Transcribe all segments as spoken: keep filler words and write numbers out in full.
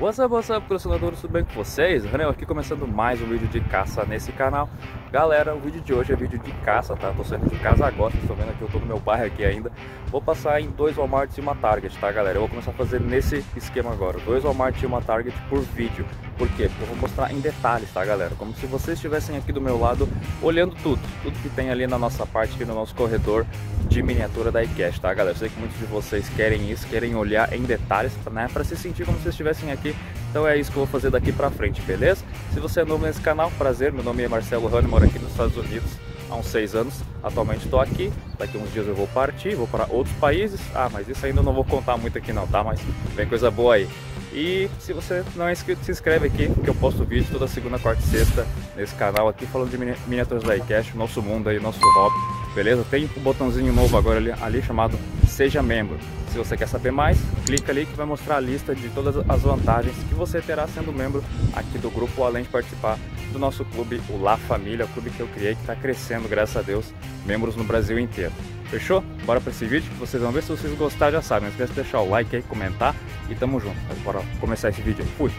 What's up, what's up, colecionadores, tudo bem com vocês? Ranel aqui começando mais um vídeo de caça nesse canal. Galera, o vídeo de hoje é vídeo de caça, tá? Tô saindo de casa agora, vocês estão vendo aqui, eu tô no meu bairro aqui ainda. Vou passar em dois Walmart e uma Target, tá, galera? Eu vou começar a fazer nesse esquema agora, dois Walmart e uma Target por vídeo. Por quê? Porque eu vou mostrar em detalhes, tá, galera? Como se vocês estivessem aqui do meu lado, olhando tudo, tudo que tem ali na nossa parte, aqui no nosso corredor de miniatura da iCash, tá, galera? Eu sei que muitos de vocês querem isso, querem olhar em detalhes, né? Pra se sentir como se estivessem aqui. Então é isso que eu vou fazer daqui pra frente, beleza? Se você é novo nesse canal, prazer, meu nome é Marcelo Rani, moro aqui nos Estados Unidos há uns seis anos, atualmente estou aqui, daqui uns dias eu vou partir, vou para outros países, ah, mas isso ainda não vou contar muito aqui não, tá? Mas vem coisa boa aí. E se você não é inscrito, se inscreve aqui, que eu posto vídeo toda segunda, quarta e sexta nesse canal aqui, falando de mini miniaturas da iCash, nosso mundo aí, nosso hobby, beleza? Tem um botãozinho novo agora ali, ali chamado Seja Membro. Se você quer saber mais, clica ali que vai mostrar a lista de todas as vantagens que você terá sendo membro aqui do grupo, além de participar do nosso clube, o La Família, o clube que eu criei, que está crescendo, graças a Deus, membros no Brasil inteiro. Fechou? Bora para esse vídeo que vocês vão ver. Se vocês gostar, já sabem, não esquece de deixar o like aí, comentar e tamo junto. Bora começar esse vídeo aí. Fui!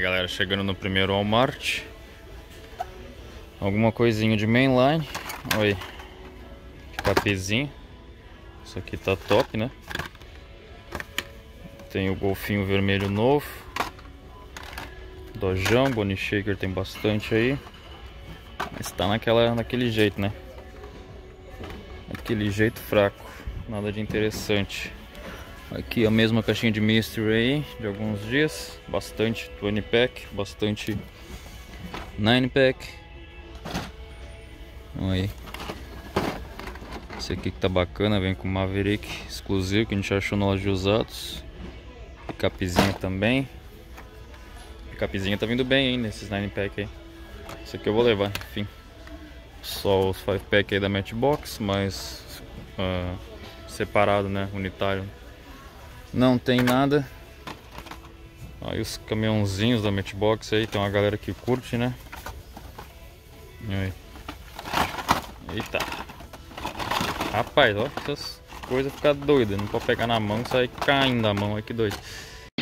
Galera, chegando no primeiro Walmart, alguma coisinha de mainline. Oi, Picapezinho. Isso aqui tá top, né? Tem o golfinho vermelho novo, Dojão, Bonnie Shaker tem bastante aí, mas tá naquela, naquele jeito, né? Aquele jeito fraco, nada de interessante. Aqui a mesma caixinha de mystery aí, de alguns dias, bastante vinte pack, bastante nove pack. Aí, esse aqui que tá bacana, vem com Maverick exclusivo que a gente achou na loja de usados. Picapezinho também, picapezinho tá vindo bem, hein, nesses nove pack aí. Esse aqui eu vou levar, enfim, só os cinco pack aí da Matchbox, mas uh, separado, né, unitário. Não tem nada. Aí os caminhãozinhos da Matchbox aí, tem uma galera que curte, né? Aí. Eita. Rapaz, olha essas coisas ficam doidas. Não pode pegar na mão, sai caindo da mão. Olha que doido.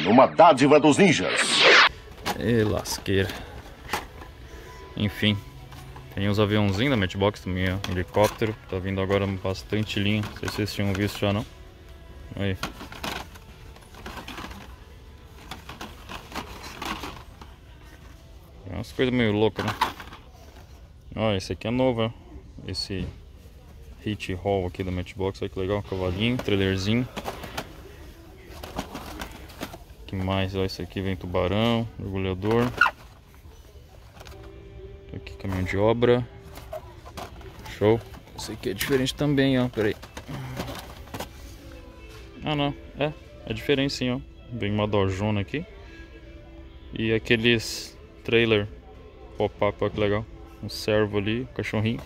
Uma dádiva dos ninjas. E lasqueira. Enfim. Tem os aviãozinhos da Matchbox também, ó. Helicóptero. Tá vindo agora bastante linha. Não sei se vocês tinham visto já não. Aí. Umas coisas meio loucas, né? Ó, esse aqui é novo, ó. Esse hit roll aqui da Matchbox, olha que legal, cavalinho, trailerzinho. Que mais? Ó, esse aqui vem tubarão, mergulhador. Aqui caminhão de obra. Show. Esse aqui é diferente também, ó, peraí. Ah, não, é, é diferente sim, ó. Vem uma dojona aqui. E aqueles... trailer pop-up, olha que legal. Um servo ali, um cachorrinho.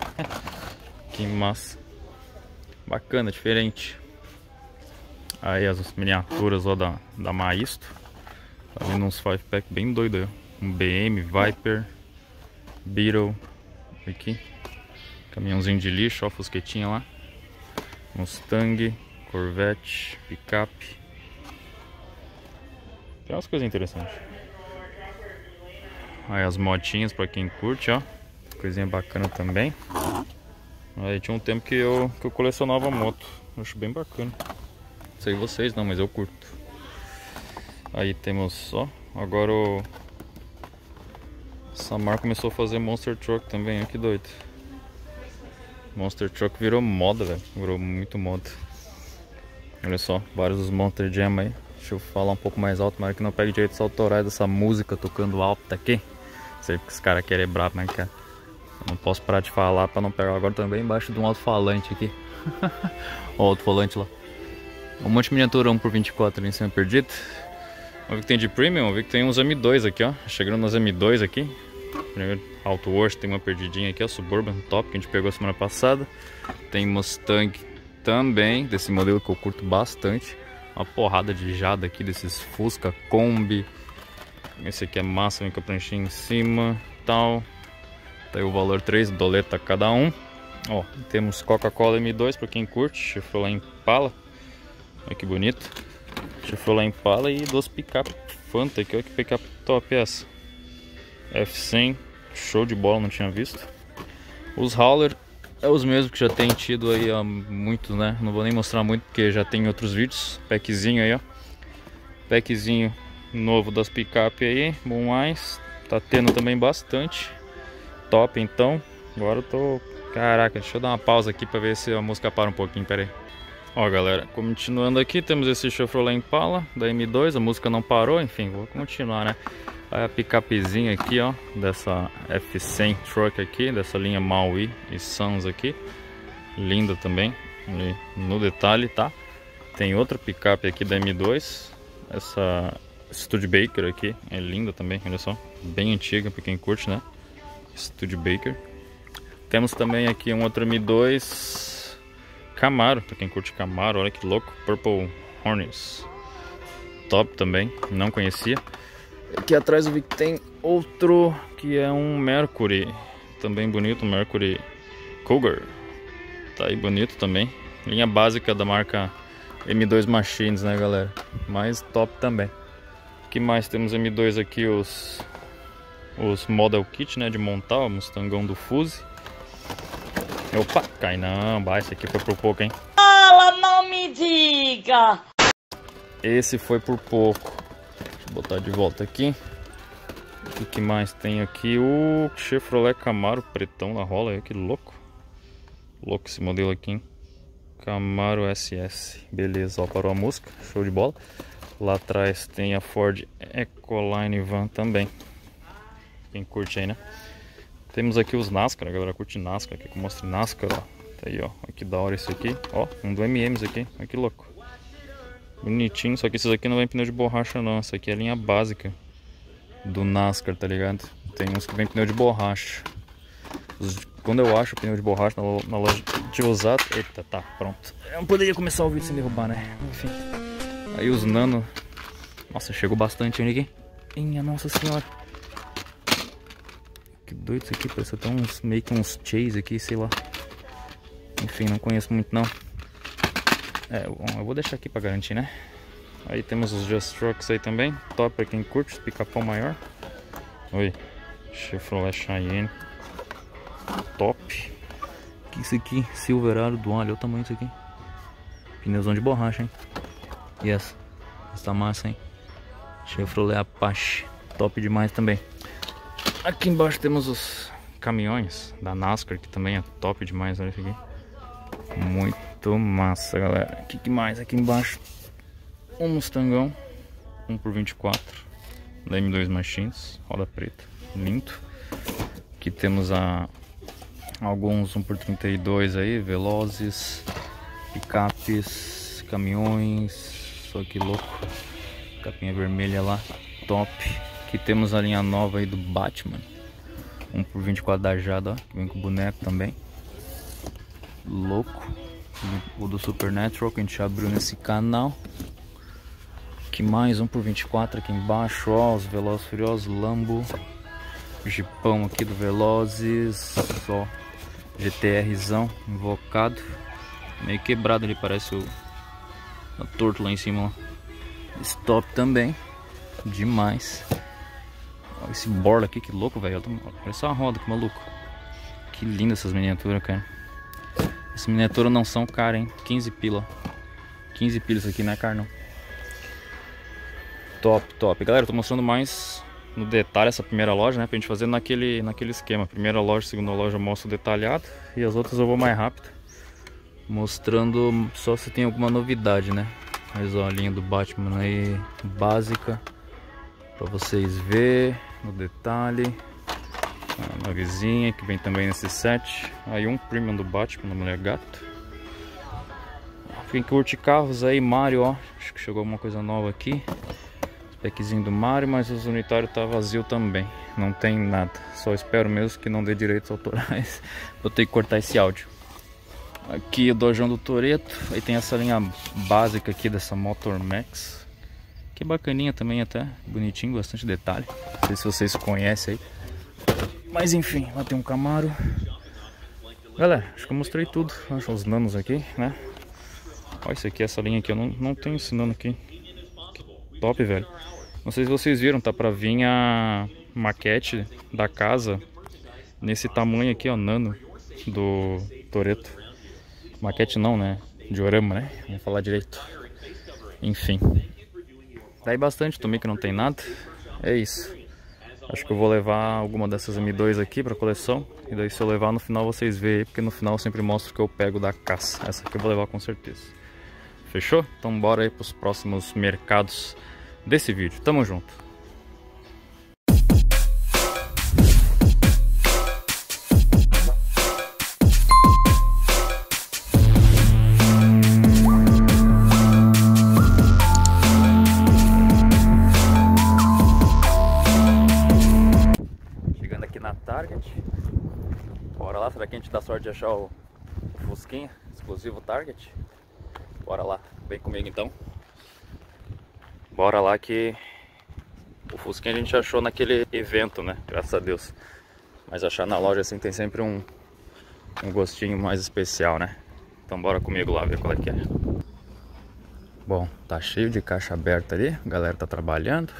Que massa. Bacana, diferente. Aí as miniaturas ó, da, da Maisto. Tá vindo uns cinco pack bem doido aí. Um B M, Viper, Beetle. Aqui. Caminhãozinho de lixo, ó, fusquetinha lá. Mustang, Corvette, Picape. Tem umas coisas interessantes. Aí as motinhas pra quem curte, ó. Coisinha bacana também. Aí tinha um tempo que eu, que eu colecionava moto. Acho bem bacana. Não sei vocês não, mas eu curto. Aí temos, ó. Agora o... Samar começou a fazer Monster Truck também, ó, que doido. Monster Truck virou moda, velho. Virou muito moda. Olha só, vários dos Monster Jam aí. Deixa eu falar um pouco mais alto, mas que não pegue direitos autorais dessa música tocando alto daqui. Sei que os caras querem brabo, né, cara? Eu não posso parar de falar pra não pegar agora também embaixo de um alto-falante aqui. Ó, o alto-falante lá. Um monte de miniatura um por vinte e quatro ali em cima perdido. Vamos ver o que tem de premium, vamos ver que tem uns M dois aqui, ó. Chegando nas M dois aqui. Primeiro, Auto Wars, tem uma perdidinha aqui, ó. Suburban, top, que a gente pegou semana passada. Tem Mustang também, desse modelo que eu curto bastante. Uma porrada de Jada aqui, desses Fusca, Kombi. Esse aqui é massa, vem com a pranchinha em cima, tal. Tá aí o valor três doleta cada um. Ó, temos Coca-Cola M dois para quem curte, Chevrolet Impala. Olha que bonito. Chevrolet Impala e duas picape Fanta aqui, olha que picape top essa. F cem, show de bola, não tinha visto. Os Hauler é os mesmos que já tem tido aí há muitos, né? Não vou nem mostrar muito porque já tem outros vídeos. Packzinho aí, ó. Packzinho novo das picape aí, bom mais. Tá tendo também bastante. Top, então. Agora eu tô... Caraca, deixa eu dar uma pausa aqui pra ver se a música para um pouquinho, pera aí. Ó, galera, continuando aqui, temos esse Chevrolet Impala da M dois, a música não parou, enfim, vou continuar, né? Aí a picapezinha aqui, ó, dessa F cem Truck aqui, dessa linha Maui e Sons aqui. Linda também, ali no detalhe, tá? Tem outra picape aqui da M dois, essa Studebaker aqui, é linda também, olha só. Bem antiga, pra quem curte, né? Studebaker. Temos também aqui um outro M dois Camaro, pra quem curte Camaro, olha que louco, Purple Hornets, top também, não conhecia. Aqui atrás eu vi que tem outro que é um Mercury, também bonito, Mercury Cougar, tá aí bonito também, linha básica da marca M dois Machines, né, galera, mas top também. O que mais temos M dois aqui, os, os Model Kit, né, de montar, o Mustangão do Fuse. Opa, cai não, vai, esse aqui foi por pouco, hein? Fala, não me diga! Esse foi por pouco. Deixa eu botar de volta aqui. O que mais tem aqui? O Chevrolet Camaro pretão na rola, olha que louco. Louco esse modelo aqui, hein? Camaro S S. Beleza, ó, parou a música, show de bola. Lá atrás tem a Ford Ecoline Van também. Quem curte aí, né? Temos aqui os NASCAR, a galera curte NASCAR, aqui que eu mostro NASCAR, ó. Tá aí, ó, que da hora esse aqui, ó, um do M Ms aqui, olha que louco. Bonitinho, só que esses aqui não vem pneu de borracha não, essa aqui é a linha básica do NASCAR, tá ligado? Tem uns que vem pneu de borracha. Os, quando eu acho pneu de borracha na, na loja de usado, eita, tá, pronto. Eu não poderia começar o vídeo sem derrubar, né? Enfim. Aí os Nano, nossa, chegou bastante ainda aqui. Minha nossa senhora. Que doido isso aqui, parece até uns, meio que uns chase aqui, sei lá. Enfim, não conheço muito não. É, eu vou deixar aqui pra garantir, né? Aí temos os Just Trucks aí também. Top pra quem curte, pica-pau maior. Oi, Chevrolet Cheyenne. Top. Que isso aqui, Silverado do Alho, olha o tamanho disso aqui. Pneuzão de borracha, hein? E essa? Essa massa, hein? Chevrolet Apache. Top demais também. Aqui embaixo temos os caminhões da NASCAR, que também é top demais, olha isso aqui. Muito massa, galera. O que, que mais aqui embaixo? Um Mustangão, um por vinte e quatro, da M dois Machines, roda preta, lindo. Aqui temos a, alguns um por trinta e dois aí, velozes, picapes, caminhões, só que louco. Capinha vermelha lá, top. Aqui temos a linha nova aí do Batman, um por vinte e quatro da Jada, ó, que vem com boneco também. Louco. O do Supernatural que a gente abriu nesse canal. Que mais? um por vinte e quatro aqui embaixo, ó, os Velozes Furiosos, Lambo. Jeepão aqui do Velozes, ó, GTRzão, invocado. Meio quebrado ali, parece o a torto lá em cima, ó. Stop também, demais. Esse borla aqui, que louco, velho. Olha só a roda, que maluco. Que linda essas miniaturas, cara. Essas miniaturas não são caras, hein? quinze pila. quinze pila isso aqui, não é caro, não. Top, top. Galera, eu tô mostrando mais no detalhe essa primeira loja, né? Pra gente fazer naquele, naquele esquema. Primeira loja, segunda loja eu mostro detalhado. E as outras eu vou mais rápido. Mostrando só se tem alguma novidade, né? Mas ó, a linha do Batman aí, básica. Pra vocês verem no detalhe. A vizinha que vem também nesse set. Aí um premium do Batman, da Mulher Gato. Quem curte carros aí, Mario, ó. Acho que chegou alguma coisa nova aqui. Os packzinho do Mario, mas os unitários tá vazio também. Não tem nada. Só espero mesmo que não dê direitos autorais. Vou ter que cortar esse áudio. Aqui o Dojão do Toretto. Aí tem essa linha básica aqui dessa Motor Max. Que bacaninha também até, bonitinho, bastante detalhe. Não sei se vocês conhecem aí. Mas enfim, lá tem um Camaro. Galera, acho que eu mostrei tudo. Olha os nanos aqui, né? Olha isso aqui, essa linha aqui. Eu não, não tenho esse nano aqui. Que top, velho. Não sei se vocês viram, tá pra vir a maquete da casa nesse tamanho aqui, ó, nano do Toretto. Maquete não, né? Diorama, né? Vou falar direito. Enfim. Daí bastante, tomei que não tem nada. É isso. Acho que eu vou levar alguma dessas M dois aqui pra coleção. E daí se eu levar no final vocês veem aí, porque no final eu sempre mostro o que eu pego da caça. Essa aqui eu vou levar com certeza. Fechou? Então bora aí pros próximos mercados desse vídeo. Tamo junto. Bora lá, será que a gente dá sorte de achar o Fusquinha, exclusivo Target? Bora lá, vem comigo então. Bora lá que o Fusquinha a gente achou naquele evento, né? Graças a Deus. Mas achar na loja assim tem sempre um, um gostinho mais especial, né? Então bora comigo lá ver qual é que é. Bom, tá cheio de caixa aberta ali, a galera tá trabalhando,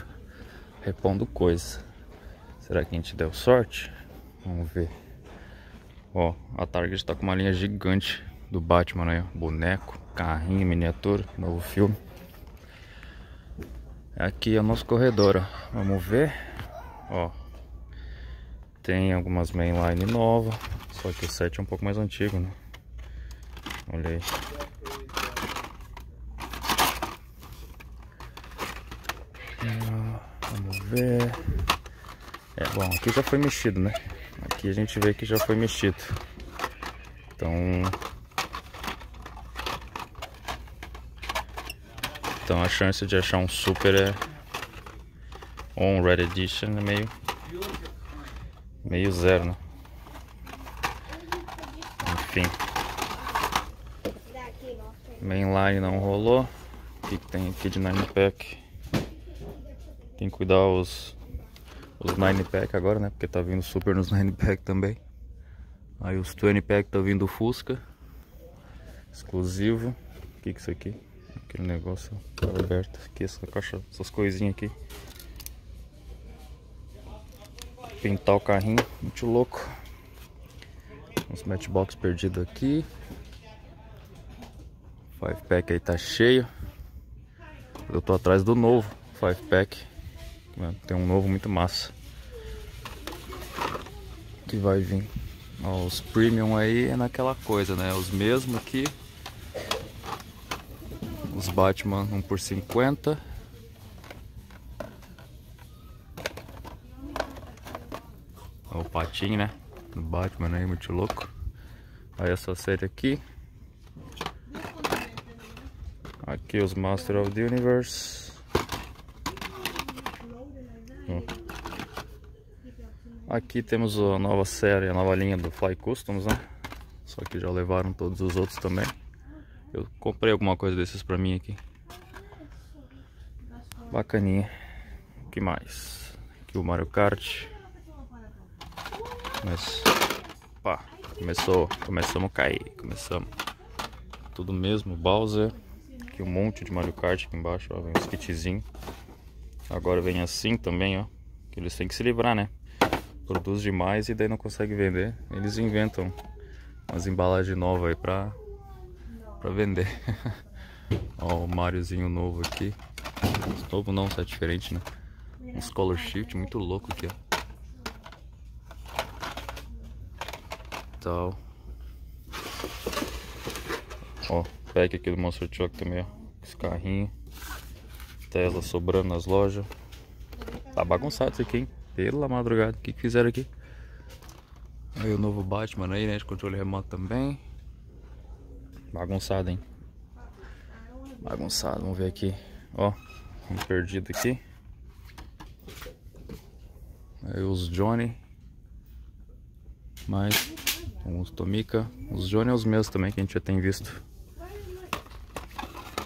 repondo coisa. Será que a gente deu sorte? Vamos ver. Ó, a Target tá com uma linha gigante do Batman, né? Boneco, carrinho, miniatura, novo filme. Aqui é o nosso corredor, ó. Vamos ver. Ó, tem algumas mainline novas, só que o sete é um pouco mais antigo, né? Olha aí. Ó, vamos ver. É, bom, aqui já foi mexido, né? Aqui a gente vê que já foi mexido. Então... Então a chance de achar um super é... ou um Red Edition é meio... meio zero, né? Enfim. Mainline não rolou. O que tem aqui de nine pack? Tem que cuidar os... os nine pack agora, né? Porque tá vindo super nos nine pack também. Aí os twenty pack tá vindo Fusca. Exclusivo. O que que é isso aqui? Aquele negócio tá aberto. Aqui essa caixa, essas coisinhas aqui. Pintar o carrinho. Muito louco. Uns Matchbox perdido aqui. five pack aí tá cheio. Eu tô atrás do novo five pack. Tem um novo muito massa que vai vir. Ó, os premium aí é naquela coisa, né? Os mesmos que os Batman um por cinquenta. Ó, o patinho, né? Do Batman aí, muito louco. Aí essa série aqui. Aqui os Master of the Universe. Aqui temos a nova série, a nova linha do Fly Customs, né? Só que já levaram todos os outros também. Eu comprei alguma coisa desses pra mim aqui. Bacaninha. O que mais? Aqui o Mario Kart. Mas, pá, começou, começamos a cair, começamos. Tudo mesmo, Bowser. Aqui um monte de Mario Kart aqui embaixo, ó, vem uns kitzinhos. Agora vem assim também, ó, que eles têm que se livrar, né? Produz demais e daí não consegue vender. Eles inventam umas embalagens novas aí pra, pra vender. Ó, o Mariozinho novo aqui. Novo não, tá diferente, né? Uns color shift muito louco aqui, ó. Tal. Ó, pack aqui do Monster Truck também, ó. Esse carrinho. Tesla sobrando nas lojas. Tá bagunçado isso aqui, hein? Pela madrugada, o que que fizeram aqui? Aí o novo Batman aí, né, de controle remoto também. Bagunçado, hein? Bagunçado, vamos ver aqui. Ó, um perdido aqui. Aí os Johnny. Mais uns Tomica. Os Johnny é os meus também, que a gente já tem visto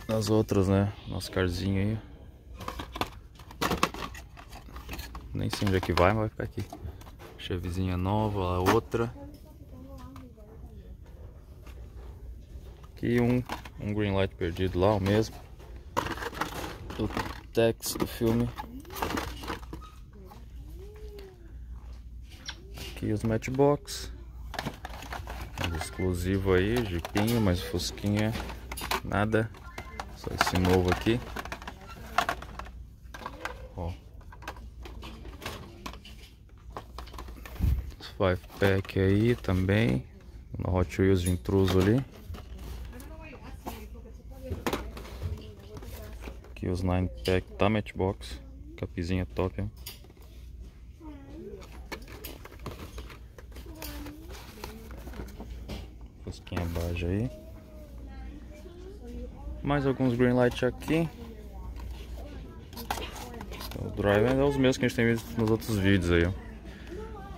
nas outras, né? Nosso carzinho aí. Nem sei onde é que vai, mas vai ficar aqui. Chevezinha nova, lá outra. Aqui um, um Greenlight perdido lá, o mesmo. O Tex do filme. Aqui os Matchbox. Um exclusivo aí, jipinho, mas Fusquinha, nada. Só esse novo aqui. Ó. Os Five Pack aí também. No Hot Wheels de intruso ali. Aqui os Nine Pack da Matchbox. Capizinha top, hein? Fusquinha baixa aí. Mais alguns Greenlight aqui. O Drive é os mesmos que a gente tem visto nos outros vídeos aí, ó.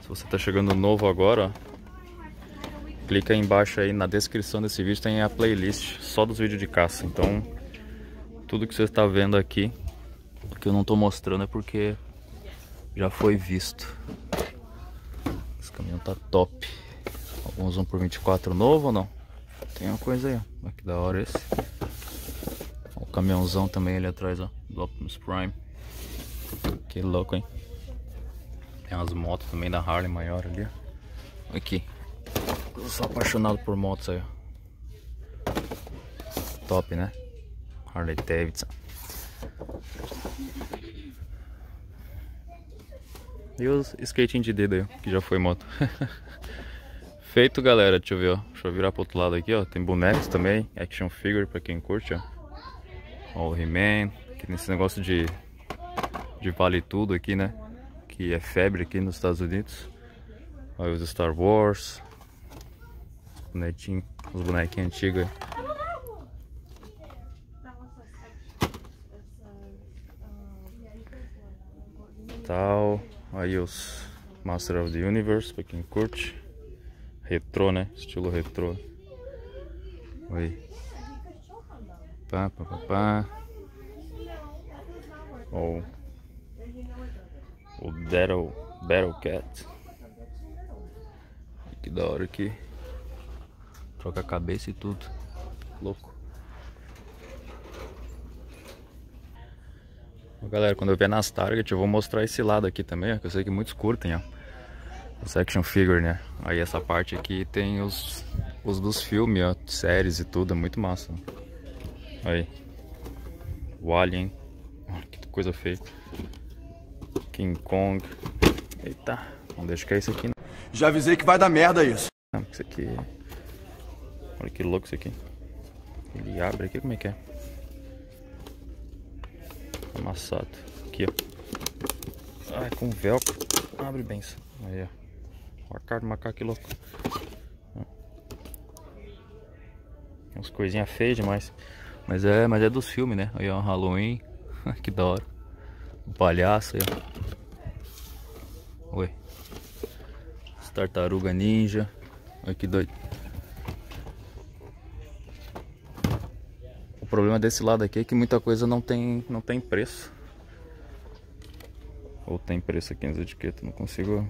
Se você tá chegando novo agora, ó, clica aí embaixo aí na descrição desse vídeo, tem a playlist só dos vídeos de caça. Então tudo que você está vendo aqui, que eu não tô mostrando, é porque já foi visto. Esse caminhão tá top. Alguns um por vinte e quatro novo ou não? Tem uma coisa aí, ó. Que da hora esse. O caminhãozão também ali atrás, ó, do Optimus Prime. Que louco, hein? Tem umas motos também da Harley maior ali, ó. Aqui. Eu sou apaixonado por motos aí, ó. Top, né? Harley Davidson. E os skating de dedo aí, ó, que já foi moto. Feito, galera. Deixa eu ver, ó. Deixa eu virar pro outro lado aqui, ó. Tem bonecos também. Action figure pra quem curte, ó. Ó, o He-Man. Que nesse negócio de... de vale tudo aqui, né? Que é febre aqui nos Estados Unidos. Ó, os Star Wars. Bonequinho, os bonequinhos antigos aí. Tal. Aí os Master of the Universe, pra quem curte. Retrô, né? Estilo retrô. Oi. Pá, pá, pá, pá. Oh. O Battle, Battle Cat. Que da hora aqui. Troca a cabeça e tudo. Louco. Bom, galera, quando eu vier nas Target eu vou mostrar esse lado aqui também, ó, que eu sei que muitos curtem, ó. Os action figure, né? Aí essa parte aqui tem os, os dos filmes, ó, séries e tudo, é muito massa. Aí. O Alien. Olha que coisa feia. King Kong. Eita, não deixa cair isso aqui. Não. Já avisei que vai dar merda isso. Não, isso aqui. Olha que louco isso aqui. Ele abre aqui, como é que é? Amassado. Aqui, ó. Ai, com velcro. Abre bem isso. Aí, ó. Olha a cara do macaco, que louco. Umas coisinhas feias demais. Mas é, mas é dos filmes, né? Aí, ó, Halloween. Que da hora. O palhaço aí, ó. Oi. Tartaruga Ninja. Olha que doido. O problema desse lado aqui é que muita coisa não tem, não tem preço. Ou tem preço aqui nas etiquetas. Não consigo...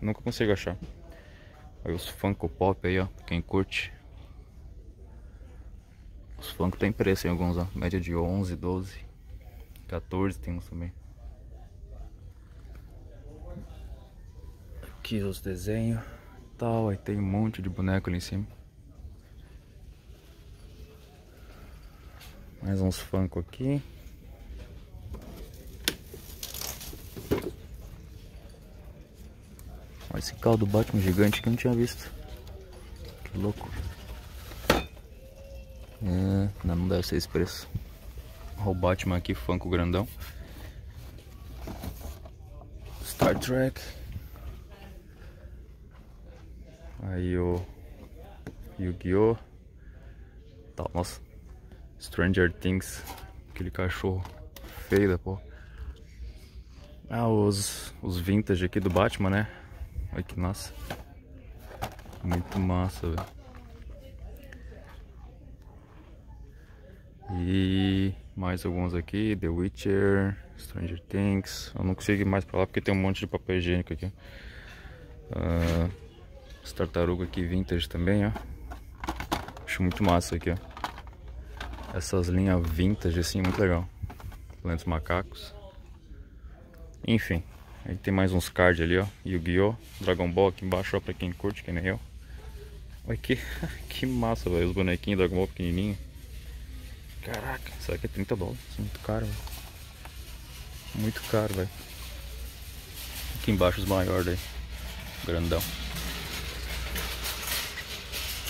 Nunca consigo achar. Aí os Funko Pop aí, ó, quem curte. Os Funko tem preço em alguns, ó. Média de onze, doze, quatorze, tem uns também. Aqui os desenhos e tal, aí tem um monte de boneco ali em cima. Mais uns Funko aqui. Olha esse carro do Batman gigante que eu não tinha visto. Que louco. É, não, não deve ser esse preço. Olha o Batman aqui, Funko grandão. Star Trek. Aí o Yu-Gi-Oh. Tá, nossa. Stranger Things. Aquele cachorro feio da porra. Ah, os, os vintage aqui do Batman, né? Olha que massa. Muito massa, velho. E mais alguns aqui. The Witcher, Stranger Things. Eu não consigo ir mais pra lá porque tem um monte de papel higiênico aqui. Uh, essa tartaruga aqui vintage também, ó. Acho muito massa aqui, ó. Essas linhas vintage assim, muito legal. Plantas macacos. Enfim, aí tem mais uns cards ali, ó. Yu-Gi-Oh! Dragon Ball aqui embaixo, ó, pra quem curte, que nem eu. Olha que, que massa, velho. Os bonequinhos Dragon Ball pequenininho. Caraca, será que é trinta dólares? Isso é muito caro, velho. Muito caro, velho. Aqui embaixo os maiores daí. Grandão.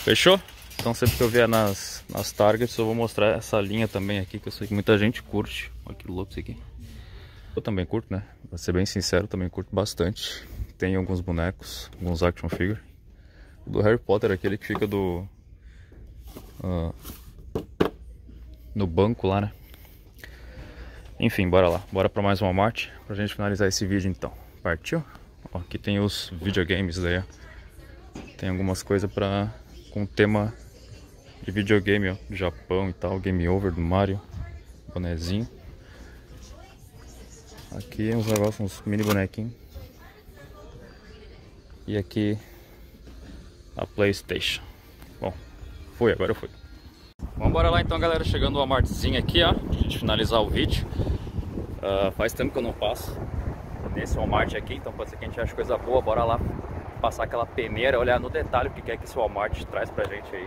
Fechou? Então sempre que eu vier nas, nas Targets eu vou mostrar essa linha também aqui, que eu sei que muita gente curte. Olha que louco isso aqui. Eu também curto, né? Pra ser bem sincero, também curto bastante. Tem alguns bonecos, alguns action figure. O do Harry Potter, aquele que fica do... Uh, no banco lá, né? Enfim, bora lá. Bora pra mais uma Walmart pra gente finalizar esse vídeo então. Partiu? Ó, aqui tem os videogames daí, ó. Tem algumas coisas pra... com tema de videogame, ó. Do Japão e tal. Game Over do Mario. Bonezinho. Aqui uns negócios, uns mini bonequinhos. E aqui... a PlayStation. Bom, fui, agora eu fui. Vambora lá então, galera. Chegando o Walmartzinho aqui, ó. Pra gente finalizar o vídeo. Uh, faz tempo que eu não passo nesse Walmart aqui, então pode ser que a gente ache coisa boa. Bora lá passar aquela peneira, olhar no detalhe o que é que esse Walmart traz pra gente aí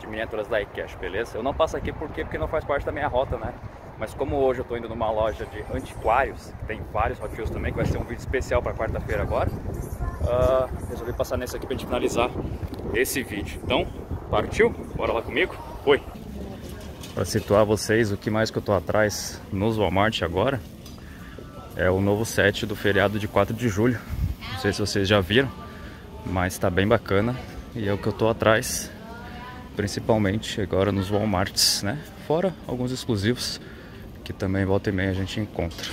de miniaturas da iCash, beleza? Eu não passo aqui porque, porque não faz parte da minha rota, né? Mas como hoje eu tô indo numa loja de antiquários, que tem vários Hot Wheels também, que vai ser um vídeo especial pra quarta-feira agora, uh, resolvi passar nesse aqui pra gente finalizar esse vídeo. Então, partiu? Bora lá comigo? Foi! Para situar vocês, o que mais que eu tô atrás nos Walmart agora é o novo set do feriado de quatro de julho. Não sei se vocês já viram, mas tá bem bacana e é o que eu tô atrás, principalmente agora nos Walmarts, né? Fora alguns exclusivos que também volta e meia a gente encontra.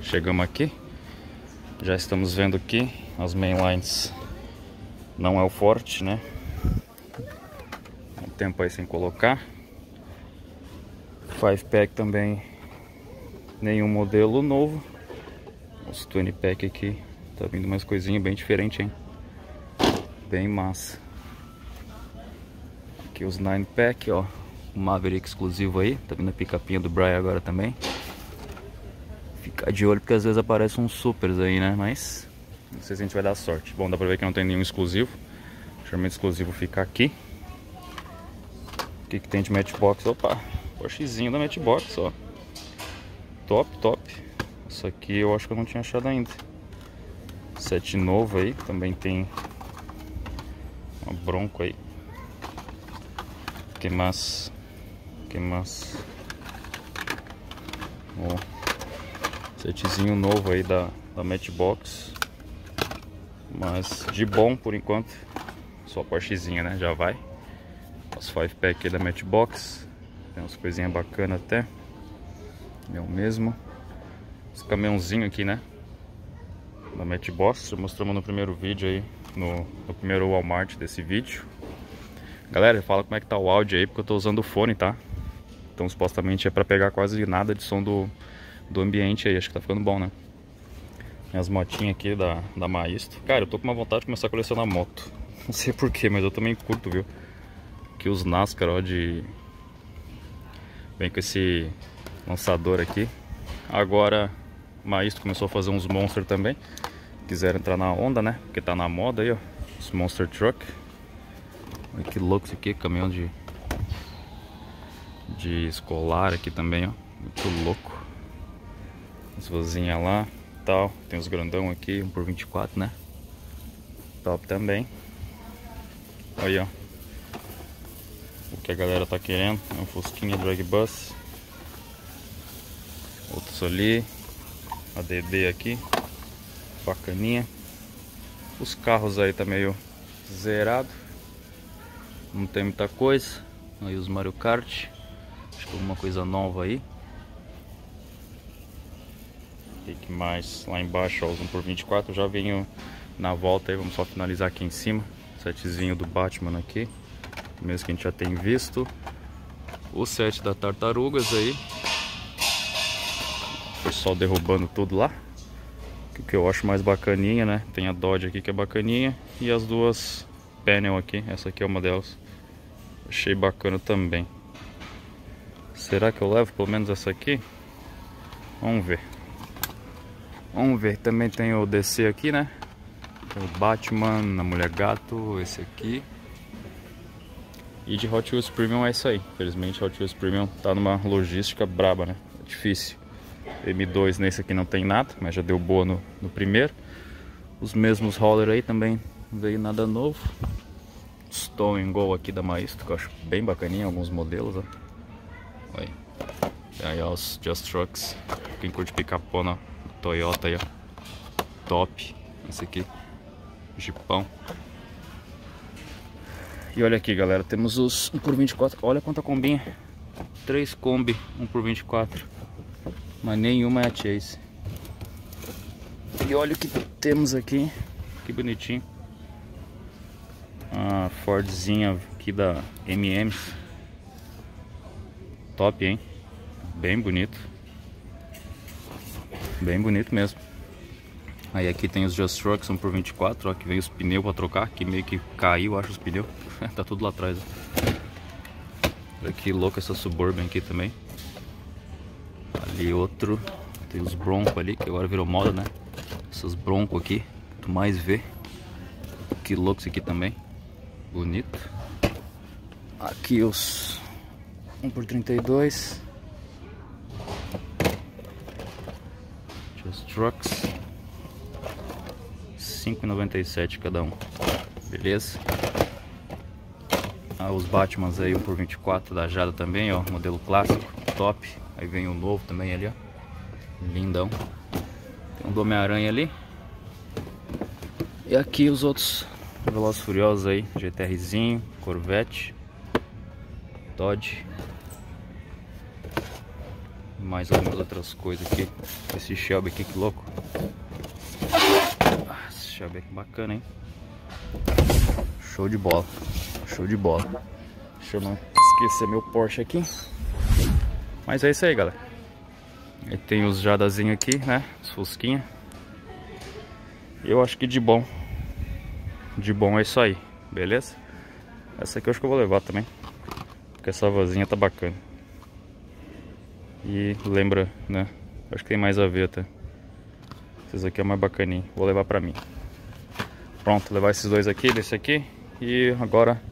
Chegamos aqui, já estamos vendo aqui as mainlines, não é o forte, né? Um tempo aí sem colocar. cinco pack também, nenhum modelo novo. Os vinte pack aqui, tá vindo umas coisinhas bem diferentes, hein? Bem massa. Aqui os nine pack, ó. O Maverick exclusivo aí, tá vindo a picapinha do Brian agora também. Ficar de olho porque às vezes aparecem uns supers aí, né? Mas não sei se a gente vai dar sorte. Bom, dá pra ver que não tem nenhum exclusivo. Geralmente exclusivo fica aqui. O que que tem de Matchbox? Opa! Porschezinho da Matchbox, ó. Top, top. Isso aqui eu acho que eu não tinha achado ainda. Set novo aí. Também tem uma Bronco aí. Que massa. Que massa. Ó. Setzinho novo aí da, da Matchbox. Mas de bom por enquanto. Só Porschezinha, né? Já vai. Os cinco pack aí da Matchbox. Tem umas coisinhas bacanas até. Eu mesmo. Esse caminhãozinho aqui, né? Da Matchbox. Já mostramos no primeiro vídeo aí. No, no primeiro Walmart desse vídeo. Galera, fala como é que tá o áudio aí. Porque eu tô usando o fone, tá? Então supostamente é pra pegar quase nada de som do, do ambiente aí. Acho que tá ficando bom, né? Minhas motinhas aqui da, da Maisto. Cara, eu tô com uma vontade de começar a colecionar moto. Não sei porquê, mas eu também curto, viu? Aqui os NASCAR, ó, de... Vem com esse lançador aqui. Agora Maisto começou a fazer uns Monster também. Quiseram entrar na onda, né? Porque tá na moda aí, ó. Os Monster Truck. Olha que louco isso aqui. Caminhão de... de escolar aqui também, ó. Muito louco. As vozinhas lá e tal. Tem os grandão aqui. um por vinte e quatro, né? Top também. Olha aí, ó. O que a galera tá querendo é um Fusquinha drag bus. Outros ali. A D D aqui. Bacaninha. Os carros aí tá meio zerado. Não tem muita coisa. Aí os Mario Kart. Acho que alguma coisa nova aí. O que mais? Lá embaixo, ó, os um por vinte e quatro. Eu já venho na volta aí. Vamos só finalizar aqui em cima. Setzinho do Batman aqui. Mesmo que a gente já tem visto. O set da Tartarugas aí. O pessoal derrubando tudo lá. O que eu acho mais bacaninha, né? Tem a Dodge aqui que é bacaninha. E as duas panel aqui. Essa aqui é uma delas. Achei bacana também. Será que eu levo pelo menos essa aqui? Vamos ver. Vamos ver. Também tem o D C aqui, né? O Batman, a Mulher Gato, esse aqui. E de Hot Wheels Premium é isso aí. Infelizmente Hot Wheels Premium tá numa logística braba, né? É difícil. M dois nesse aqui não tem nada, mas já deu boa no, no primeiro. Os mesmos roller aí também não veio nada novo. Stone Go aqui da Maisto, que eu acho bem bacaninha, alguns modelos, ó. Aí. Aí ó, os Just Trucks. Quem curte picapona, Toyota aí, ó. Top. Esse aqui, Jeepão. E olha aqui, galera, temos os um por vinte e quatro. Olha quanta combinha. Três Kombi um por vinte e quatro. Mas nenhuma é a Chase. E olha o que temos aqui. Que bonitinho. A Fordzinha aqui da M M. Top, hein? Bem bonito. Bem bonito mesmo. Aí aqui tem os Just Trucks um por vinte e quatro. Ó, que vem os pneus pra trocar. Que meio que caiu, acho, os pneus. Tá tudo lá atrás. Ó. Olha que louca essa Suburban aqui também. Ali outro, tem os Bronco ali, que agora virou moda, né? Essas Bronco aqui, tu mais vê. Que louco isso aqui também. Bonito. Aqui os um por trinta e dois. Just Trucks. cinco e noventa e sete cada um. Beleza? Ah, os Batmans aí, um por vinte e quatro da Jada também, ó. Modelo clássico, top. Aí vem o novo também ali, ó. Lindão. Tem um do Homem-Aranha ali. E aqui os outros Velozes Furiosos aí. GTRzinho, Corvette, Dodge. Mais algumas outras coisas aqui. Esse Shelby aqui, que louco. Ah, esse Shelby aqui bacana, hein? Show de bola. Show de bola. Deixa eu não esquecer meu Porsche aqui. Mas é isso aí, galera. Aí tem os Jadazinho aqui, né? Os Fusquinha. Eu acho que de bom. De bom é isso aí. Beleza? Essa aqui eu acho que eu vou levar também. Porque essa vozinha tá bacana. E lembra, né? Acho que tem mais a ver, tá? Esses aqui é mais bacaninho. Vou levar pra mim. Pronto, vou levar esses dois aqui, desse aqui. E agora,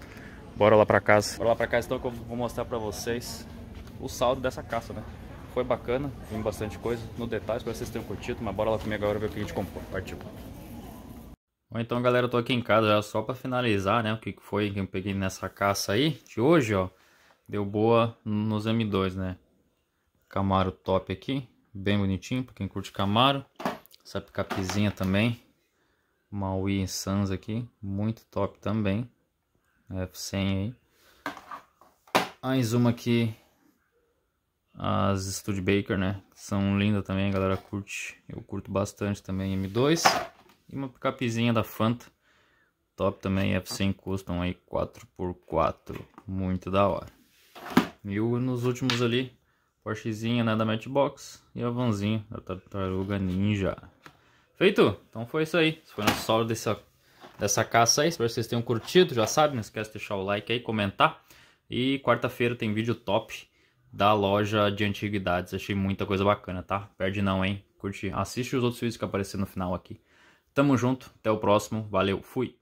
bora lá pra casa. Bora lá pra casa então, que eu vou mostrar pra vocês o saldo dessa caça, né? Foi bacana, vimos bastante coisa no detalhe, espero que vocês tenham curtido, mas bora lá comigo agora ver o que a gente comprou. Partiu. Bom, então galera, eu tô aqui em casa já só pra finalizar, né? O que foi que eu peguei nessa caça aí de hoje, ó. Deu boa nos M dois, né? Camaro top aqui, bem bonitinho, pra quem curte Camaro. Essa picapezinha também. Uma Maui Sans aqui, muito top também. F cem aí. Mais uma aqui. As Studebaker, né? São lindas também, a galera curte. Eu curto bastante também M dois. E uma picapezinha da Fanta. Top também, F cem Custom aí, quatro por quatro. Muito da hora. E nos últimos ali, Porschezinha, né? Da Matchbox. E a vanzinha da Tartaruga Ninja. Feito? Então foi isso aí. Esse foi o nosso saldo dessa, dessa caça aí. Espero que vocês tenham curtido. Já sabe, não esquece de deixar o like aí, comentar. E quarta-feira tem vídeo top da loja de antiguidades, achei muita coisa bacana, tá? Perde não, hein? Curte, assiste os outros vídeos que apareceram no final aqui. Tamo junto, até o próximo, valeu, fui!